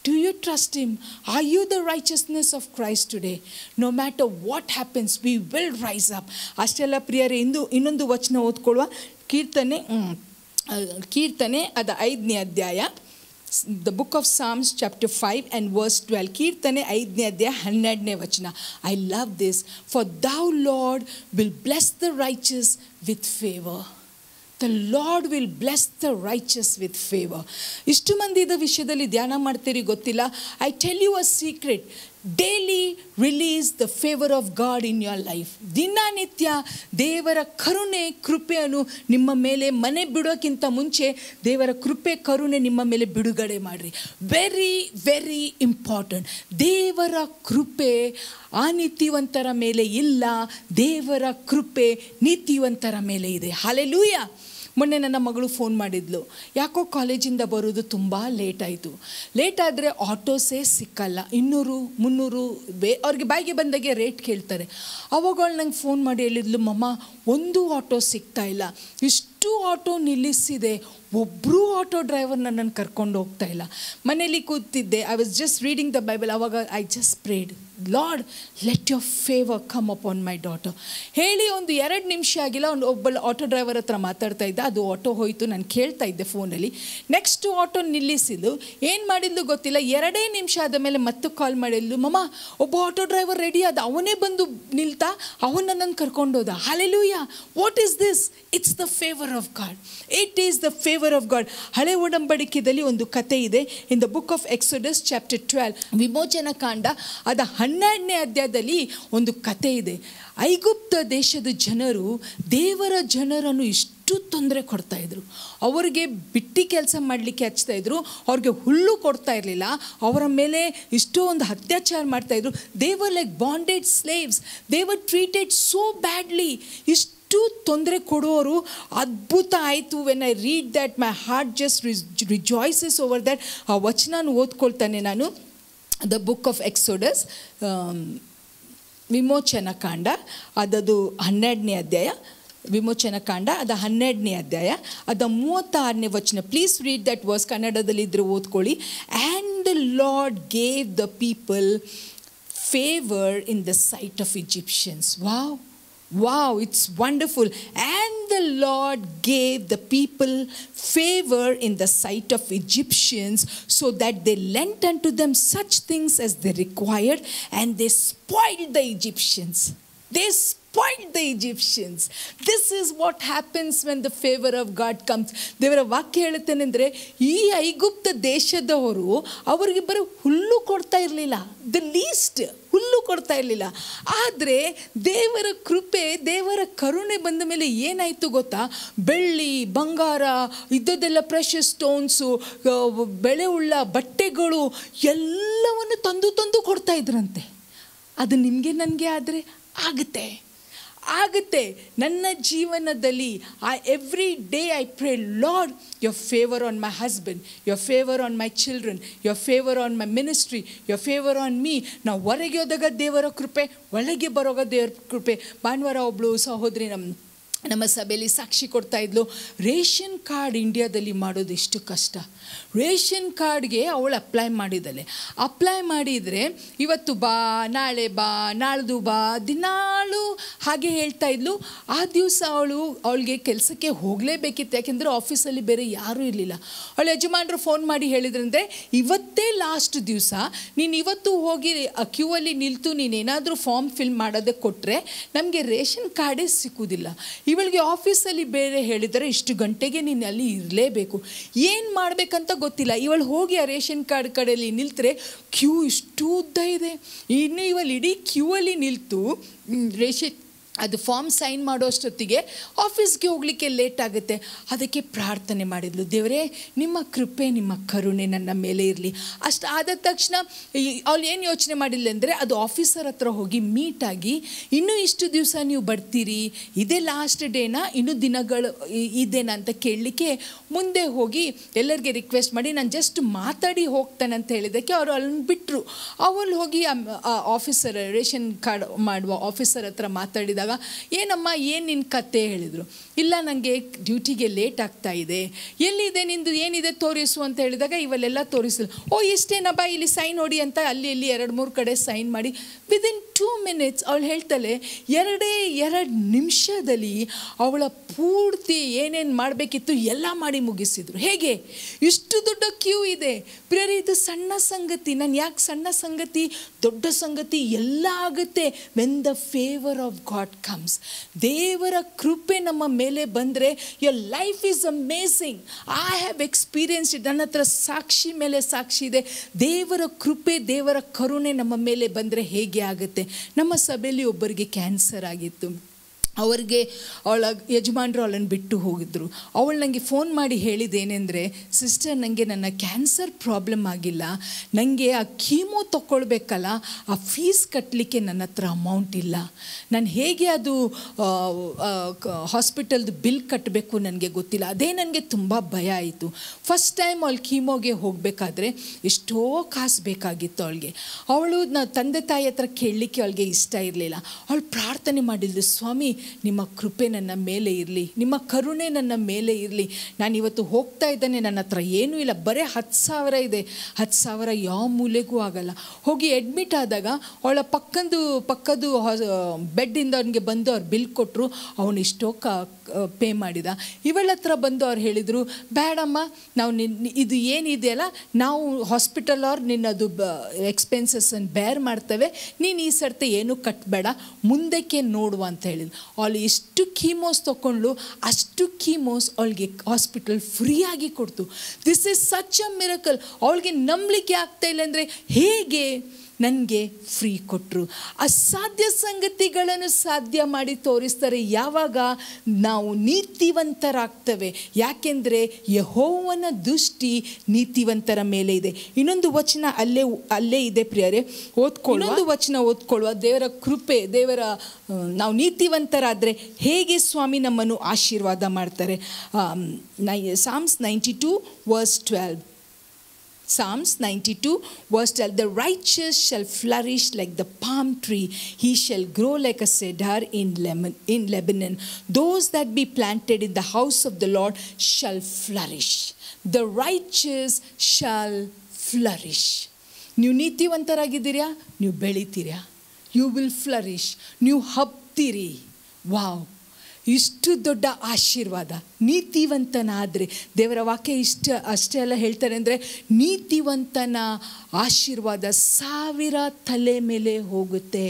Do you trust Him? Are you the righteousness of Christ today? No matter what happens, we will rise up. ಅಷ್ಟೆಲ್ಲ ಪ್ರಿಯರೇ, ಇಂದು ಇನ್ನೊಂದು ವಚನ ಓದ್ಕೊಳ್ಳುವ. ಕೀರ್ತನೆ ಅದ 5ನೇ ಅಧ್ಯಾಯ, the book of Psalms chapter 5 and verse 12. ಕೀರ್ತನೆ 5ನೇ ಅಧ್ಯಾಯ 12ನೇ ವಚನ. I love this. For thou, Lord, will bless the righteous with favor. The Lord will bless the righteous with favor. ಇಷ್ಟು ಮಂದಿ ಇದ ವಿಷಯದಲ್ಲಿ ಧ್ಯಾನ ಮಾಡ್ತೀರಿ ಗೊತ್ತಿಲ್ಲ. I tell you a secret. Daily release the favor of God in your life. ದಿನನಿತ್ಯ ದೇವರ ಕರುಣೆ ಕೃಪೆಯನ್ನು ನಿಮ್ಮ ಮೇಲೆ ಮನೆ ಬಿಡೋಕ್ಕಿಂತ ಮುಂಚೆ ದೇವರ ಕೃಪೆ ಕರುಣೆ ನಿಮ್ಮ ಮೇಲೆ ಬಿಡುಗಡೆ ಮಾಡಿರಿ. Very very important. ದೇವರ ಕೃಪೆ ಆ ನೀತಿವಂತರ ಮೇಲೆ ಇಲ್ಲ, ದೇವರ ಕೃಪೆ ನೀತಿವಂತರ ಮೇಲೆ ಇದೆ. ಹಲ್ಲೆಲೂಯಾ. ಮೊನ್ನೆ ನನ್ನ ಮಗಳು ಫೋನ್ ಮಾಡಿದ್ಲು, ಯಾಕೋ ಕಾಲೇಜಿಂದ ಬರೋದು ತುಂಬ ಲೇಟ್ ಆಯಿತು. ಲೇಟ್ ಆದರೆ ಆಟೋಸೇ ಸಿಕ್ಕಲ್ಲ, 200-300 ಅವ್ರಿಗೆ ಬಾಯಿಗೆ ಬಂದಾಗೆ ರೇಟ್ ಕೇಳ್ತಾರೆ. ಅವಾಗವಳು ನಂಗೆ ಫೋನ್ ಮಾಡಿ ಹೇಳಿದ್ಲು, ಮಮ್ಮ 1 ಆಟೋ ಸಿಗ್ತಾ ಇಲ್ಲ, ಇಷ್ಟು ಆಟೋ ನಿಲ್ಲಿಸಿದೆ, ಒಬ್ಬರೂ ಆಟೋ ಡ್ರೈವರ್ ನನ್ನನ್ನು ಕರ್ಕೊಂಡು ಹೋಗ್ತಾ ಇಲ್ಲ. ಮನೇಲಿ ಕೂತಿದ್ದೆ, I was just reading the Bible. ಅವಾಗ I just prayed, Lord let your favour come upon my daughter ಹೇಳಿ. 1-2 ನಿಮಿಷ ಆಗಿಲ್ಲ, ಒಬ್ಬಳು ಆಟೋ ಡ್ರೈವರ್ ಹತ್ರ ಮಾತಾಡ್ತಾ ಇದ್ದೆ, ಅದು ಆಟೋ ಹೋಯಿತು. ನಾನು ಕೇಳ್ತಾ ಇದ್ದೆ ಫೋನಲ್ಲಿ. ನೆಕ್ಸ್ಟ್ ಆಟೋ ನಿಲ್ಲಿಸಿದ್ದು, ಏನು ಮಾಡಿದ್ಲು ಗೊತ್ತಿಲ್ಲ, 2 ನಿಮಿಷ ಆದ ಮೇಲೆ ಮತ್ತೆ ಕಾಲ್ ಮಾಡಿದ್ಲು, ಮಮ್ಮ ಒಬ್ಬ ಆಟೋ ಡ್ರೈವರ್ ರೆಡಿ ಆದ, ಅವನೇ ಬಂದು ನಿಲ್ತಾ, ಅವನು ನನ್ನನ್ನು ಕರ್ಕೊಂಡೋದ. Hallelujah. What is this? It's the favour of God. It is the favour of God. ಹಳೆ ಒಡಂಬಡಿಕೆಯಲ್ಲಿ ಒಂದು ಕತೆ ಇದೆ. In the book of Exodus chapter 12, ವಿಮೋಚನ ಕಾಂಡ ಅದ 12ನೇ ಅಧ್ಯಾಯದಲ್ಲಿ ಒಂದು ಕತೆ ಇದೆ. ಐಗುಪ್ತ ದೇಶದ ಜನರು ದೇವರ ಜನರನ್ನು ಇಷ್ಟು ತೊಂದರೆ ಕೊಡ್ತಾ ಇದ್ರು. ಅವರಿಗೆ ಬಿಟ್ಟಿ ಕೆಲಸ ಮಾಡಲಿಕ್ಕೆ ಹಚ್ತಾ ಇದ್ರು, ಅವ್ರಿಗೆ ಹುಲ್ಲು ಕೊಡ್ತಾ ಇರಲಿಲ್ಲ, ಅವರ ಮೇಲೆ ಇಷ್ಟೊಂದು ಅತ್ಯಾಚಾರ ಮಾಡ್ತಾ ಇದ್ರು. They were like bonded slaves, they were treated so badly. ಇಷ್ಟು ತೊಂದರೆ ಕೊಡೋರು. ಅದ್ಭುತ ಆಯಿತು. When I read that, my heart just rejoices over that. ಆ ವಚನ ಓದ್ಕೊಳ್ತಾನೆ ನಾನು. ದ ಬುಕ್ ಆಫ್ ಎಕ್ಸೋಡಸ್, ವಿಮೋಚನ ಕಾಂಡ ಅದದು 12ನೇ ಅಧ್ಯಾಯ, ವಿಮೋಚನ ಕಾಂಡ ಅದ 12ನೇ ಅಧ್ಯಾಯ ಅದ 36ನೇ ವಚನ. ಪ್ಲೀಸ್ ರೀಡ್ ದ್ಯಾಟ್ ವರ್ಸ್, ಕನ್ನಡದಲ್ಲಿದ್ದರೆ ಓದ್ಕೊಳ್ಳಿ. And the Lord gave the people favour in the sight of Egyptians. Wow, wow, it's wonderful. And the Lord gave the people favor in the sight of Egyptians, so that they lent unto them such things as they required, and they spoiled the Egyptians. They spoiled the Egyptians. This is what happens when the favor of God comes. ದೇವರ ವಾಕ್ಯ ಹೇಳುತ್ತೇನೆಂದರೆ, ಈ ಐಗುಪ್ತ ದೇಶದವರು ಅವರಿಗೆ ಬರೀ ಹುಲ್ಲು ಕೊಡ್ತಾ ಇರಲಿಲ್ಲ, ದ ಲೀಸ್ಟ್ ಹುಲ್ಲು ಕೊಡ್ತಾ ಇರಲಿಲ್ಲ. ಆದರೆ ದೇವರ ಕೃಪೆ, ದೇವರ ಕರುಣೆ ಬಂದ ಮೇಲೆ ಏನಾಯಿತು ಗೊತ್ತಾ? ಬೆಳ್ಳಿ, ಬಂಗಾರ, ಇದ್ದದೆಲ್ಲ ಪ್ರೆಷಸ್ ಸ್ಟೋನ್ಸು, ಬೆಳೆ ಉಳ್ಳ ಬಟ್ಟೆಗಳು ಎಲ್ಲವನ್ನು ತಂದು ಕೊಡ್ತಾ ಇದ್ರಂತೆ. ಅದು ನಿಮಗೆ ನನಗೆ ಆದರೆ ಆಗುತ್ತೆ. ಆಗುತ್ತೆ ನನ್ನ ಜೀವನದಲ್ಲಿ. Every day I pray, Lord your favor on my husband, your favor on my children, your favor on my ministry, your favor on me. ನಾವು ಹೊರಗೆ ಹೋದಾಗ ದೇವರ ಕೃಪೆ, ಒಳಗೆ ಬರೋಗ ದೇವರ ಕೃಪೆ. ಭಾನುವಾರ ಒಬ್ಬಳು ಸಹೋದರಿ ನಮ್ಮ ಸಭೆಯಲ್ಲಿ ಸಾಕ್ಷಿ ಕೊಡ್ತಾಯಿದ್ಲು, ರೇಷನ್ ಕಾರ್ಡ್ ಇಂಡಿಯಾದಲ್ಲಿ ಮಾಡೋದು ಎಷ್ಟು ಕಷ್ಟ. ರೇಷನ್ ಕಾರ್ಡ್ಗೆ ಅವಳು ಅಪ್ಲೈ ಮಾಡಿದ್ದಾಳೆ. ಅಪ್ಲೈ ಮಾಡಿದರೆ ಇವತ್ತು ಬಾ, ನಾಳೆ ಬಾ, ನಾಳ್ದು ಬಾ, ದಿನಾಳು ಹಾಗೆ ಹೇಳ್ತಾಯಿದ್ಲು. ಆ ದಿವಸ ಅವಳಿಗೆ ಕೆಲಸಕ್ಕೆ ಹೋಗಲೇಬೇಕಿತ್ತು, ಯಾಕೆಂದರೆ ಆಫೀಸಲ್ಲಿ ಬೇರೆ ಯಾರೂ ಇರಲಿಲ್ಲ. ಅವಳು ಯಜಮಾನರು ಫೋನ್ ಮಾಡಿ ಹೇಳಿದ್ರಂದರೆ, ಇವತ್ತೇ ಲಾಸ್ಟ್ ದಿವಸ, ನೀನು ಇವತ್ತು ಹೋಗಿ ಕ್ಯೂ ಅಲ್ಲಿ ನಿಲ್ತು, ನೀನೇನಾದರೂ ಫಾರ್ಮ್ ಫಿಲ್ ಮಾಡೋದಕ್ಕೆ ಕೊಟ್ಟರೆ ನಮಗೆ ರೇಷನ್ ಕಾರ್ಡೇ ಸಿಕ್ಕೋದಿಲ್ಲ. ಇವಳಿಗೆ ಆಫೀಸಲ್ಲಿ ಬೇರೆ ಹೇಳಿದರೆ ಇಷ್ಟು ಗಂಟೆಗೆ ನೀನು ಅಲ್ಲಿ ಇರಲೇಬೇಕು, ಏನು ಮಾಡಬೇಕಂತ ಗೊತ್ತಿಲ್ಲ. ಇವಳು ಹೋಗಿ ಆ ರೇಷನ್ ಕಾರ್ಡ್ ಕಡೆಯಲ್ಲಿ ನಿಲ್ತರೆ ಕ್ಯೂ ಇಷ್ಟು ಉದ್ದ ಇದೆ, ಇನ್ನು ಇವಳು ಇಡೀ ಕ್ಯೂ ಅಲ್ಲಿ ನಿಲ್ತು ರೇಷನ್ ಅದು ಫಾರ್ಮ್ ಸೈನ್ ಮಾಡೋ ಅಷ್ಟೊತ್ತಿಗೆ ಆಫೀಸ್ಗೆ ಹೋಗಲಿಕ್ಕೆ ಲೇಟ್ ಆಗುತ್ತೆ. ಅದಕ್ಕೆ ಪ್ರಾರ್ಥನೆ ಮಾಡಿದ್ಲು, ದೇವರೇ ನಿಮ್ಮ ಕೃಪೆ ನಿಮ್ಮ ಕರುಣೆ ನನ್ನ ಮೇಲೆ ಇರಲಿ. ಅಷ್ಟು ಆದ ತಕ್ಷಣ ಅವಳು ಏನು ಯೋಚನೆ ಮಾಡಿಲ್ಲ ಅಂದರೆ, ಅದು ಆಫೀಸರ್ ಹತ್ರ ಹೋಗಿ ಮೀಟಾಗಿ, ಇನ್ನೂ ಇಷ್ಟು ದಿವಸ ನೀವು ಬರ್ತೀರಿ, ಇದೇ ಲಾಸ್ಟ್ ಡೇನಾ, ಇನ್ನೂ ದಿನಗಳು ಇದೇನಾ ಅಂತ ಕೇಳಲಿಕ್ಕೆ ಮುಂದೆ ಹೋಗಿ ಎಲ್ಲರಿಗೆ ರಿಕ್ವೆಸ್ಟ್ ಮಾಡಿ, ನಾನು ಜಸ್ಟ್ ಮಾತಾಡಿ ಹೋಗ್ತಾನೆ ಅಂತ ಹೇಳಿದ್ದಕ್ಕೆ ಅವರು ಅಲ್ಲನ್ನು ಬಿಟ್ಟರು. ಅವಳು ಹೋಗಿ ಆಫೀಸರ್, ರೇಷನ್ ಕಾರ್ಡ್ ಮಾಡುವ ಆಫೀಸರ್ ಹತ್ರ ಮಾತಾಡಿದ, ಏನಮ್ಮ ಏನು ನಿನ್ನ ಕತೆ ಹೇಳಿದರು. ಇಲ್ಲ ನನಗೆ ಡ್ಯೂಟಿಗೆ ಲೇಟ್ ಆಗ್ತಾ ಇದೆ, ಎಲ್ಲಿದೆ ನಿಂದು, ಏನಿದೆ ತೋರಿಸು ಅಂತ ಹೇಳಿದಾಗ ಇವಳೆಲ್ಲ ತೋರಿಸಲು, ಓ ಇಷ್ಟೇನಪ್ಪ ಇಲ್ಲಿ ಸೈನ್ ನೋಡಿ ಅಂತ ಅಲ್ಲಿ ಇಲ್ಲಿ ಎರಡು ಮೂರು ಕಡೆ ಸೈನ್ ಮಾಡಿ, ವಿದಿನ್ 2 minutes ಅವಳು ಹೇಳ್ತಾಳೆ, 2 ನಿಮಿಷದಲ್ಲಿ ಅವಳ ಪೂರ್ತಿ ಏನೇನು ಮಾಡಬೇಕಿತ್ತು ಎಲ್ಲ ಮಾಡಿ ಮುಗಿಸಿದ್ರು. ಹೇಗೆ ಇಷ್ಟು ದೊಡ್ಡ ಕ್ಯೂ ಇದೆ ಪ್ರಿಯರೇ, ಇದು ಸಣ್ಣ ಸಂಗತಿ. ನಾನು ಯಾಕೆ ಸಣ್ಣ ಸಂಗತಿ, ದೊಡ್ಡ ಸಂಗತಿ ಎಲ್ಲ ಆಗುತ್ತೆ when the favour of God comes. ದೇವರ ಕೃಪೆ ನಮ್ಮ ಮೇಲೆ ಬಂದರೆ your life is amazing. I have experienced, ನನ್ನ ಹತ್ರ ಸಾಕ್ಷಿ ಮೇಲೆ ಸಾಕ್ಷಿ ಇದೆ. ದೇವರ ಕೃಪೆ ದೇವರ ಕರುಣೆ ನಮ್ಮ ಮೇಲೆ ಬಂದರೆ ಹೇಗೆ ಆಗುತ್ತೆ. ನಮ್ಮ ಸಭೆಯಲ್ಲಿ ಒಬ್ಬರಿಗೆ ಕ್ಯಾನ್ಸರ್ ಆಗಿತ್ತು, ಅವರಿಗೆ ಅವಳ ಯಜಮಾನರು ಅವಳನ್ನು ಬಿಟ್ಟು ಹೋಗಿದ್ದರು. ಅವಳು ನನಗೆ ಫೋನ್ ಮಾಡಿ ಹೇಳಿದ್ದೇನೆಂದರೆ, ಸಿಸ್ಟರ್ ನನಗೆ ನನ್ನ ಕ್ಯಾನ್ಸರ್ ಪ್ರಾಬ್ಲಮ್ ಆಗಿಲ್ಲ, ನನಗೆ ಆ ಕೀಮೋ ತಗೊಳ್ಬೇಕಲ್ಲ ಆ ಫೀಸ್ ಕಟ್ಟಲಿಕ್ಕೆ ನನ್ನ ಹತ್ರ ಅಮೌಂಟ್ ಇಲ್ಲ, ನಾನು ಹೇಗೆ ಅದು ಹಾಸ್ಪಿಟಲ್ದು ಬಿಲ್ ಕಟ್ಟಬೇಕು ನನಗೆ ಗೊತ್ತಿಲ್ಲ, ಅದೇ ನನಗೆ ತುಂಬ ಭಯ ಆಯಿತು. ಫಸ್ಟ್ ಟೈಮ್ ಅವಳು ಕೀಮೋಗೆ ಹೋಗಬೇಕಾದ್ರೆ ಎಷ್ಟೋ ಕಾಸು ಬೇಕಾಗಿತ್ತು ಅವಳಿಗೆ. ಅವಳು ತಂದೆ ತಾಯಿ ಹತ್ರ ಕೇಳಲಿಕ್ಕೆ ಅವಳಿಗೆ ಇಷ್ಟ ಇರಲಿಲ್ಲ. ಅವಳು ಪ್ರಾರ್ಥನೆ ಮಾಡಿದ್ಲು, ಸ್ವಾಮಿ ನಿಮ್ಮ ಕೃಪೆ ನನ್ನ ಮೇಲೆ ಇರಲಿ, ನಿಮ್ಮ ಕರುಣೆ ನನ್ನ ಮೇಲೆ ಇರಲಿ, ನಾನು ಇವತ್ತು ಹೋಗ್ತಾ ಇದ್ದಾನೆ, ನನ್ನ ಹತ್ರ ಏನೂ ಇಲ್ಲ, ಬರೀ 10,000 ಇದೆ, 10,000 ಯಾವ ಮೂಲೆಗೂ ಆಗಲ್ಲ. ಹೋಗಿ ಅಡ್ಮಿಟ್ ಆದಾಗ ಅವಳ ಪಕ್ಕದ್ದು ಬೆಡ್ಡಿಂದ ಅವನಿಗೆ ಬಂದು ಅವ್ರು ಬಿಲ್ ಕೊಟ್ಟರು, ಅವನು ಇಷ್ಟೋ ಪೇ ಮಾಡಿದ. ಇವಳ ಹತ್ರ ಬಂದು ಅವ್ರು ಹೇಳಿದರು, ಬೇಡಮ್ಮ ನಾವು ಇದು ಏನಿದೆಯಲ್ಲ ನಾವು ಹಾಸ್ಪಿಟಲ್ ಅವ್ರು ನಿನ್ನದು ಎಕ್ಸ್ಪೆನ್ಸಸ್ಸನ್ನು ಬೇರ್ ಮಾಡ್ತೇವೆ, ನೀನು ಈ ಸರ್ತಿ ಏನೂ ಕಟ್ಟಬೇಡ, ಮುಂದಕ್ಕೆ ನೋಡುವ ಅಂತ ಹೇಳಿದ್ರು. ಅವಳು ಎಷ್ಟು ಕೀಮೋಸ್ ತೊಗೊಂಡ್ಲು ಅಷ್ಟು ಕೀಮೋಸ್ ಅವಳಿಗೆ ಹಾಸ್ಪಿಟಲ್ ಫ್ರೀಯಾಗಿ ಕೊಡ್ತು. This is such a miracle. ಅವಳಿಗೆ ನಂಬಲಿಕ್ಕೆ ಆಗ್ತಾ ಇಲ್ಲ ಅಂದರೆ ಹೇಗೆ ನನಗೆ ಫ್ರೀ ಕೊಟ್ಟರು. ಅಸಾಧ್ಯ ಸಂಗತಿಗಳನ್ನು ಸಾಧ್ಯ ಮಾಡಿ ತೋರಿಸ್ತಾರೆ. ಯಾವಾಗ ನಾವು ನೀತಿವಂತರಾಗ್ತವೆ, ಯಾಕೆಂದರೆ ಯೆಹೋವನ ದೃಷ್ಟಿ ನೀತಿವಂತರ ಮೇಲೆ ಇದೆ. ಇನ್ನೊಂದು ವಚನ ಅಲ್ಲೇ ಇದೆ ಪ್ರಿಯರೇ, ಇನ್ನೊಂದು ವಚನ ಓದ್ಕೊಳ್ಳುವ. ದೇವರ ಕೃಪೆ ದೇವರ ನಾವು ನೀತಿವಂತರಾದರೆ ಹೇಗೆ ಸ್ವಾಮಿ ನಮ್ಮನ್ನು ಆಶೀರ್ವಾದ ಮಾಡ್ತಾರೆ. Psalms 92:12. Psalms 92:12. The righteous shall flourish like the palm tree. He shall grow like a cedar in Lebanon. Those that be planted in the house of the Lord shall flourish. The righteous shall flourish. You neetivantaragidira, you belitira, you will flourish, you habtiri. Wow. ಇಷ್ಟು ದೊಡ್ಡ ಆಶೀರ್ವಾದ ನೀತಿವಂತನಾದರೆ. ದೇವರ ವಾಕ್ಯ ಅಷ್ಟೇ ಎಲ್ಲ ಹೇಳ್ತಾರೆ ಅಂದರೆ, ನೀತಿವಂತನ ಆಶೀರ್ವಾದ 1,000 ತಲೆ ಮೇಲೆ ಹೋಗುತ್ತೆ.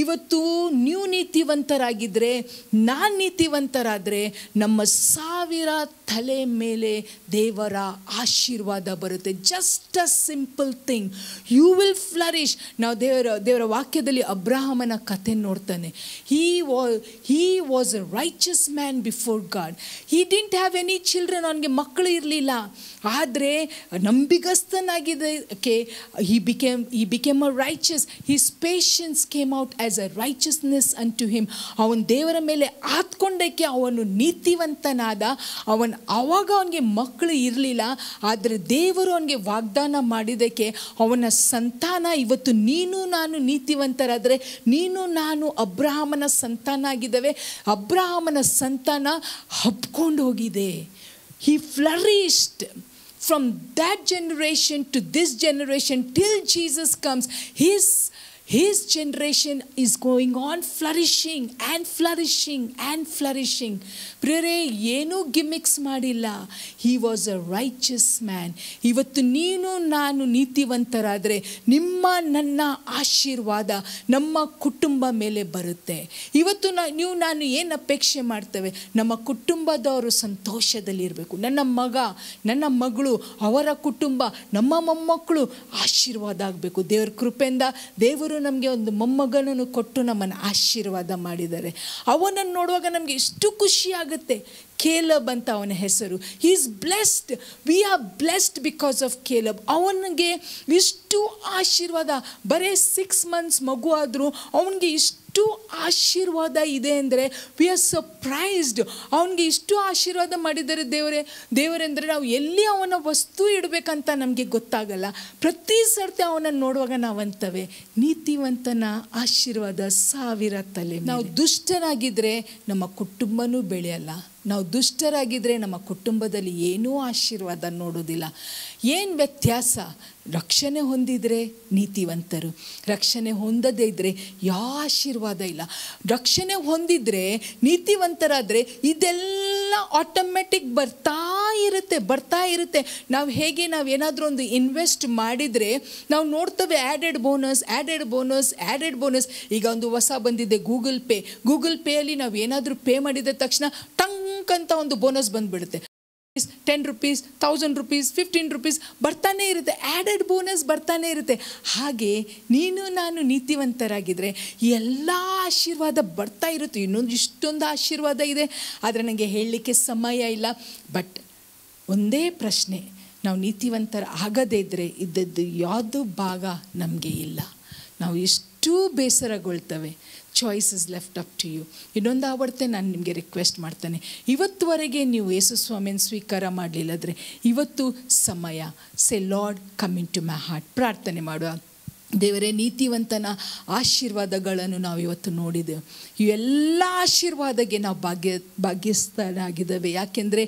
ಇವತ್ತು ನೀವು ನೀತಿವಂತರಾಗಿದ್ದರೆ, ನಾನು ನೀತಿವಂತರಾದರೆ, ನಮ್ಮ 1,000 ತಲೆ ಮೇಲೆ ದೇವರ ಆಶೀರ್ವಾದ ಬರುತ್ತೆ. Just a simple thing, you will flourish. ನಾವು ದೇವರ ವಾಕ್ಯದಲ್ಲಿ ಅಬ್ರಹಾಮನ ಕಥೆ ನೋಡ್ತಾನೆ. He was a righteous man before God. He didn't have any children. ಅವನಿಗೆ ಮಕ್ಕಳು ಇರಲಿಲ್ಲ, ಆದರೆ ನಂಬಿಗಸ್ತನಾಗಿದ್ದಕ್ಕೆ he became a righteous. His patience came out as a righteousness unto him. ಅವನ ದೇವರ ಮೇಲೆ ಆತ್ಕೊಂಡಕ್ಕೆ ಅವನು ನೀತಿವಂತನಾದ. ಅವನ ಆವಾಗ ಅವನಿಗೆ ಮಕ್ಕಳು ಇರಲಿಲ್ಲ, ಆದರೆ ದೇವರು ಅವನಿಗೆ ವಾಗ್ದಾನ ಮಾಡಿದಕ್ಕೆ ಅವನ ಸಂತಾನ ಇವತ್ತು ನೀನು ನಾನು ನೀತಿವಂತರಾದರೆ ನೀನು ನಾನು ಅಬ್ರಹಾಮನ ಸಂತಾನ ಆಗಿದ್ದಾವೆ. ಅಬ್ರಹಾಮನ ಸಂತಾನ ಹಬ್ಕೊಂಡು ಹೋಗಿದೆ. He flourished from that generation to this generation till Jesus comes. His generation is going on flourishing and flourishing and flourishing. ಪ್ರಿಯರೇ, ಏನೂ ಗಿಮಿಕ್ಸ್ ಮಾಡಿಲ್ಲ. He was a righteous man. ಇವತ್ತು ನೀನು ನಾನು ನೀತಿವಂತರಾದರೆ ನಿಮ್ಮ ನನ್ನ ಆಶೀರ್ವಾದ ನಮ್ಮ ಕುಟುಂಬ ಮೇಲೆ ಬರುತ್ತೆ. ಇವತ್ತು ನೀವು ನಾನು ಏನು ಅಪೇಕ್ಷೆ ಮಾಡ್ತೇವೆ? ನಮ್ಮ ಕುಟುಂಬದವರು ಸಂತೋಷದಲ್ಲಿರಬೇಕು. ನನ್ನ ಮಗ ನನ್ನ ಮಗಳು ಅವರ ಕುಟುಂಬ ನಮ್ಮ ಮೊಮ್ಮಕ್ಕಳು ಆಶೀರ್ವಾದ ಆಗಬೇಕು. ದೇವರ ಕೃಪೆಯಿಂದ ದೇವರು ನಮಗೆ ಒಂದು ಮೊಮ್ಮಗನನ್ನು ಕೊಟ್ಟು ನಮ್ಮನ್ನು ಆಶೀರ್ವಾದ ಮಾಡಿದ್ದಾರೆ. ಅವನನ್ನು ನೋಡುವಾಗ ನಮಗೆ ಎಷ್ಟು ಖುಷಿಯಾಗುತ್ತೆ. ಕೇಲಬ್ ಅಂತ ಅವನ ಹೆಸರು. He is blessed. We are blessed because of Caleb. ಅವನಿಗೆ ಇಷ್ಟು ಆಶೀರ್ವಾದ. ಬರೀ 6 months ಮಗು ಆದರೂ ಅವನಿಗೆ ಇಷ್ಟು ಆಶೀರ್ವಾದ ಇದೆ ಅಂದರೆ ವಿ ಆರ್ ಸರ್ಪ್ರೈಸ್ಡ್. ಅವನಿಗೆ ಇಷ್ಟು ಆಶೀರ್ವಾದ ಮಾಡಿದರೆ ದೇವರೆಂದರೆ ನಾವು ಎಲ್ಲಿ ಅವನ ವಸ್ತು ಇಡಬೇಕಂತ ನಮಗೆ ಗೊತ್ತಾಗಲ್ಲ. ಪ್ರತಿ ಸರ್ತಿ ಅವನನ್ನು ನೋಡುವಾಗ ನಾವಂತವೆ ನೀತಿವಂತನ ಆಶೀರ್ವಾದ 1,000 ತಲೆ. ನಾವು ದುಷ್ಟರಾಗಿದ್ದರೆ ನಮ್ಮ ಕುಟುಂಬನೂ ಬೆಳೆಯಲ್ಲ. ನಾವು ದುಷ್ಟರಾಗಿದ್ದರೆ ನಮ್ಮ ಕುಟುಂಬದಲ್ಲಿ ಏನೂ ಆಶೀರ್ವಾದ ನೋಡೋದಿಲ್ಲ. ಏನು ವ್ಯತ್ಯಾಸ? ರಕ್ಷಣೆ ಹೊಂದಿದರೆ ನೀತಿವಂತರು, ರಕ್ಷಣೆ ಹೊಂದದೇ ಇದ್ದರೆ ಯಾವ ಆಶೀರ್ವಾದ ಇಲ್ಲ. ರಕ್ಷಣೆ ಹೊಂದಿದರೆ ನೀತಿವಂತರಾದರೆ ಇದೆಲ್ಲ ಆಟೋಮ್ಯಾಟಿಕ್ ಬರ್ತಾ ಇರುತ್ತೆ. ನಾವು ಏನಾದರೂ ಒಂದು ಇನ್ವೆಸ್ಟ್ ಮಾಡಿದರೆ ನಾವು ನೋಡ್ತೇವೆ ಆ್ಯಡೆಡ್ ಬೋನಸ್. ಈಗ ಒಂದು ಹೊಸ ಬಂದಿದೆ ಗೂಗಲ್ ಪೇಯಲ್ಲಿ ನಾವು ಏನಾದರೂ ಪೇ ಮಾಡಿದ ತಕ್ಷಣ ಟಂಕ್ ಅಂತ ಒಂದು ಬೋನಸ್ ಬಂದುಬಿಡುತ್ತೆ. 10 rupees, 1,000 rupees, 15 rupees ಬರ್ತಾನೆ ಇರುತ್ತೆ. ಆ್ಯಡೆಡ್ ಬೋನಸ್ ಬರ್ತಾನೆ ಇರುತ್ತೆ. ಹಾಗೆ ನೀನು ನಾನು ನೀತಿವಂತರಾಗಿದ್ದರೆ ಎಲ್ಲ ಆಶೀರ್ವಾದ ಬರ್ತಾ ಇರುತ್ತೆ. ಇಷ್ಟೊಂದು ಆಶೀರ್ವಾದ ಇದೆ, ಆದರೆ ನನಗೆ ಹೇಳಲಿಕ್ಕೆ ಸಮಯ ಇಲ್ಲ. ಬಟ್ ಒಂದೇ ಪ್ರಶ್ನೆ, ನಾವು ನೀತಿವಂತರ ಆಗದೇ ಇದ್ದರೆ ಇದ್ದದ್ದು ಯಾವುದೂ ಭಾಗ ನಮಗೆ ಇಲ್ಲ. ನಾವು ಎಷ್ಟು ಬೇಸರಗೊಳ್ತವೆ. Choice is left up to you. ಇನ್ನೊಂದು ಆವರ್ತೆ ನಾನು ನಿಮಗೆ ರಿಕ್ವೆಸ್ಟ್ ಮಾಡ್ತೇನೆ, ಇವತ್ತುವರೆಗೆ ನೀವು ಯೇಸು ಸ್ವಾಮಿಯನ್ನು ಸ್ವೀಕಾರ ಮಾಡಲಿಲ್ಲದ್ರೆ ಇವತ್ತು ಸಮಯ. Say Lord, come into my heart. ಪ್ರಾರ್ಥನೆ ಮಾಡುವ. ದೇವರೇ, ನೀತಿವಂತನ ಆಶೀರ್ವಾದಗಳನ್ನು ನಾವು ಇವತ್ತು ನೋಡಿದೆವು. ಇವೆಲ್ಲ ಆಶೀರ್ವಾದಕ್ಕೆ ನಾವು ಭಾಗ್ಯಸ್ಥರಾಗಿದ್ದೇವೆ, ಯಾಕೆಂದರೆ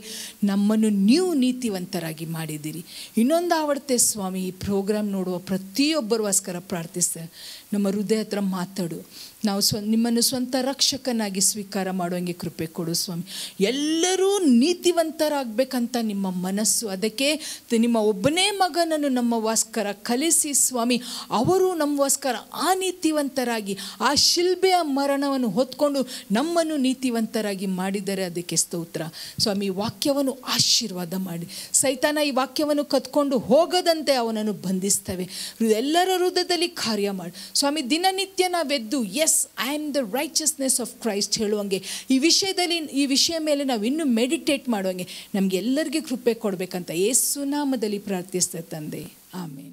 ನಮ್ಮನ್ನು ನೀವು ನೀತಿವಂತರಾಗಿ ಮಾಡಿದ್ದೀರಿ. ಇನ್ನೊಂದು ಆವರ್ತೆ ಸ್ವಾಮಿ, ಈ ಪ್ರೋಗ್ರಾಮ್ ನೋಡುವ ಪ್ರತಿಯೊಬ್ಬರಿಗೋಸ್ಕರ ಪ್ರಾರ್ಥಿಸ್ತೇವೆ. ನಮ್ಮ ಹೃದಯ ಹತ್ರ ಮಾತಾಡು. ನಾವು ನಿಮ್ಮನ್ನು ಸ್ವಂತ ರಕ್ಷಕನಾಗಿ ಸ್ವೀಕಾರ ಮಾಡುವಂಗೆ ಕೃಪೆ ಕೊಡು ಸ್ವಾಮಿ. ಎಲ್ಲರೂ ನೀತಿವಂತರಾಗಬೇಕಂತ ನಿಮ್ಮ ಮನಸ್ಸು, ಅದಕ್ಕೆ ನಿಮ್ಮ ಒಬ್ಬನೇ ಮಗನನ್ನು ನಮ್ಮಗೋಸ್ಕರ ಕಲಿಸಿ ಸ್ವಾಮಿ. ಅವರು ನಮಗೋಸ್ಕರ ಆ ನೀತಿವಂತರಾಗಿ ಆ ಶಿಲ್ಬೆಯ ಮರಣವನ್ನು ಹೊತ್ಕೊಂಡು ನಮ್ಮನ್ನು ನೀತಿವಂತರಾಗಿ ಮಾಡಿದರೆ ಅದಕ್ಕೆ ಸ್ತೋತ್ರ ಸ್ವಾಮಿ. ವಾಕ್ಯವನ್ನು ಆಶೀರ್ವಾದ ಮಾಡಿ. ಸೈತಾನ ಈ ವಾಕ್ಯವನ್ನು ಕದ್ಕೊಂಡು ಹೋಗದಂತೆ ಅವನನ್ನು ಬಂಧಿಸ್ತೇವೆ. ಎಲ್ಲರ ಹೃದಯದಲ್ಲಿ ಕಾರ್ಯ ಮಾಡಿ ಸ್ವಾಮಿ. ದಿನನಿತ್ಯ ನಾವೆದ್ದು as I am the righteousness of Christ ಹೇಳುವಂಗೆ ಈ ವಿಷಯ ಮೇಲೆ ನಾವು ಇನ್ನೂ ಮೆಡಿಟೇಟ್ ಮಾಡುವಂಗೆ ನಮಗೆಲ್ಲರಿಗೆ ಕೃಪೆ ಕೊಡಬೇಕಂತ ಯೇಸು ನಾಮದಲ್ಲಿ ಪ್ರಾರ್ಥಿಸ್ತಾ ತಂದೆ, ಆಮೇನ್.